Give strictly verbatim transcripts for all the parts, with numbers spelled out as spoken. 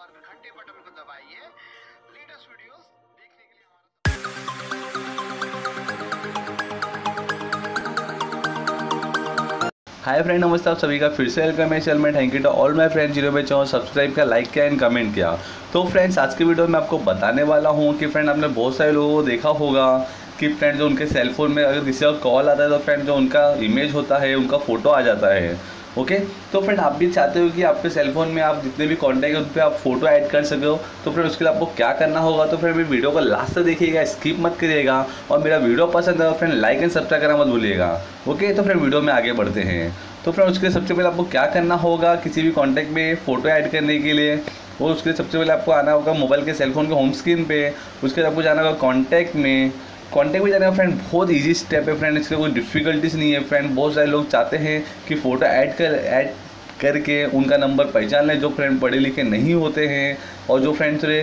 और घंटे बटन को दबाइए लेटेस्ट वीडियोस देखने के लिए। हाय फ्रेंड, नमस्ते। आप सभी का फिर से वेलकम है चैनल में। Thank you to all my friends जिन्होंने मेरे चैनल सब्सक्राइब किया, लाइक किया एंड कमेंट किया। तो फ्रेंड्स, आज के वीडियो में आपको बताने वाला हूँ कि फ्रेंड आपने बहुत सारे लोगों को देखा होगा कि फ्रेंड जो उनके सेलफोन में अगर किसी का कॉल आता है तो फ्रेंड जो उनका इमेज होता है, उनका फ़ोटो आ जाता है। ओके, तो फ्रेंड आप भी चाहते हो कि आपके सेलफोन में आप जितने भी कॉन्टैक्ट हैं उन पर आप फोटो ऐड कर सके हो, तो फ्रेंड उसके लिए आपको क्या करना होगा तो फ्रेंड मेरी वीडियो को लास्ट तक देखिएगा, स्किप मत करिएगा। और मेरा वीडियो पसंद है फ्रेंड लाइक एंड सब्सक्राइब करना मत भूलिएगा। ओके, तो फ्रेंड वीडियो में आगे बढ़ते हैं। तो फ्रेंड उसके लिए सबसे पहले आपको क्या करना होगा किसी भी कॉन्टैक्ट में फ़ोटो ऐड करने के लिए, और उसके लिए सबसे पहले आपको आना होगा मोबाइल के सेलफोन के होम स्क्रीन पर। उसके लिए आपको जाना होगा कॉन्टैक्ट में। कॉन्टैक्ट में जाने का फ्रेंड बहुत इजी स्टेप है फ्रेंड, इसके कोई डिफ़िकल्टीज नहीं है फ्रेंड। बहुत सारे लोग चाहते हैं कि फ़ोटो ऐड कर ऐड करके उनका नंबर पहचान लें, जो फ्रेंड पढ़े लिखे नहीं होते हैं और जो फ्रेंड्स थोड़े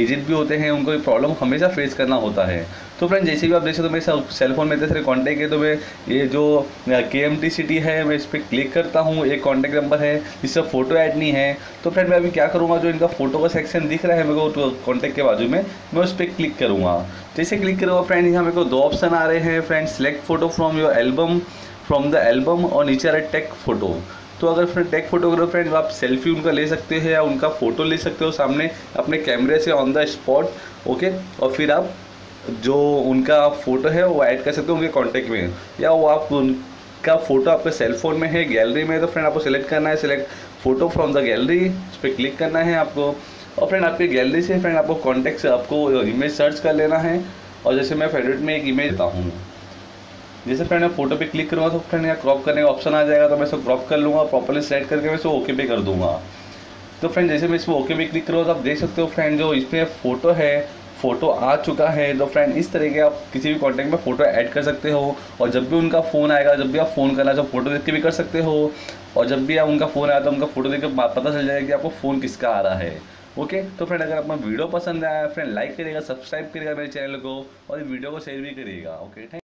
एजेड भी होते हैं, उनको प्रॉब्लम हमेशा फेस करना होता है। तो फ्रेंड जैसे भी आप देख सकते हो मेरे सेलफोन में इतने सारे कॉन्टैक्ट है, तो मैं ये जो के एम टी सिटी है मैं इस पर क्लिक करता हूँ। एक कॉन्टैक्ट नंबर है जिससे फ़ोटो ऐड नहीं है, तो फ्रेंड मैं अभी क्या करूँगा, जो इनका फ़ोटो का सेक्शन दिख रहा है मेरे को कॉन्टैक्ट के बाजू में, मैं उस पर क्लिक करूँगा। जैसे क्लिक करूँगा फ्रेंड यहाँ मेरे को दो ऑप्शन आ रहे हैं friend, select photo from your album from the album और नीचे आ रहा है टेक फ़ोटो। तो अगर फ्रेंड टेक फोटोग्राफ फ्रेंड आप सेल्फी उनका ले सकते हैं या उनका फ़ोटो ले सकते हो सामने अपने कैमरे से ऑन द स्पॉट। ओके, और फिर आप जो उनका फ़ोटो है वो ऐड कर सकते हो उनके कॉन्टैक्ट में, या वो आप उनका फ़ोटो आपके सेलफोन में है गैलरी में, तो फ्रेंड आपको सेलेक्ट करना है select photo from the gallery, उस पर क्लिक करना है आपको। और फ्रेंड आपकी गैलरी से फ्रेंड आपको कॉन्टैक्ट से आपको इमेज सर्च कर लेना है। और जैसे मैं फेवरेट में एक इमेज देता हूँ, जैसे फ्रेंड मैं फोटो पे क्लिक करूँगा तो फ्रेंड यहाँ क्रॉप करने का ऑप्शन आ जाएगा, तो मैं इसको क्रॉप कर लूँगा, प्रॉपर्ली सेलेक्ट करके मैं इसको ओके पे कर दूँगा। तो फ्रेंड जैसे मैं इसको ओके पे क्लिक करूँगा तो आप देख सकते हो फ्रेंड जो इसमें फ़ोटो है, फ़ोटो आ चुका है। तो फ्रेंड इस तरह के आप किसी भी कॉन्टैक्ट में फ़ोटो ऐड कर सकते हो, और जब भी उनका फ़ोन आएगा, जब भी आप फ़ोन करना चाहो फ़ोटो देख के भी कर सकते हो, और जब भी आप उनका फ़ोन आया तो उनका फ़ोटो देख के पता चल जाएगा कि आपको फ़ोन किसका आ रहा है। ओके, तो फ्रेंड अगर आपको वीडियो पसंद आया फ्रेंड लाइक करिएगा, सब्सक्राइब करिएगा मेरे चैनल को और वीडियो को शेयर भी करिएगा। Okay, thank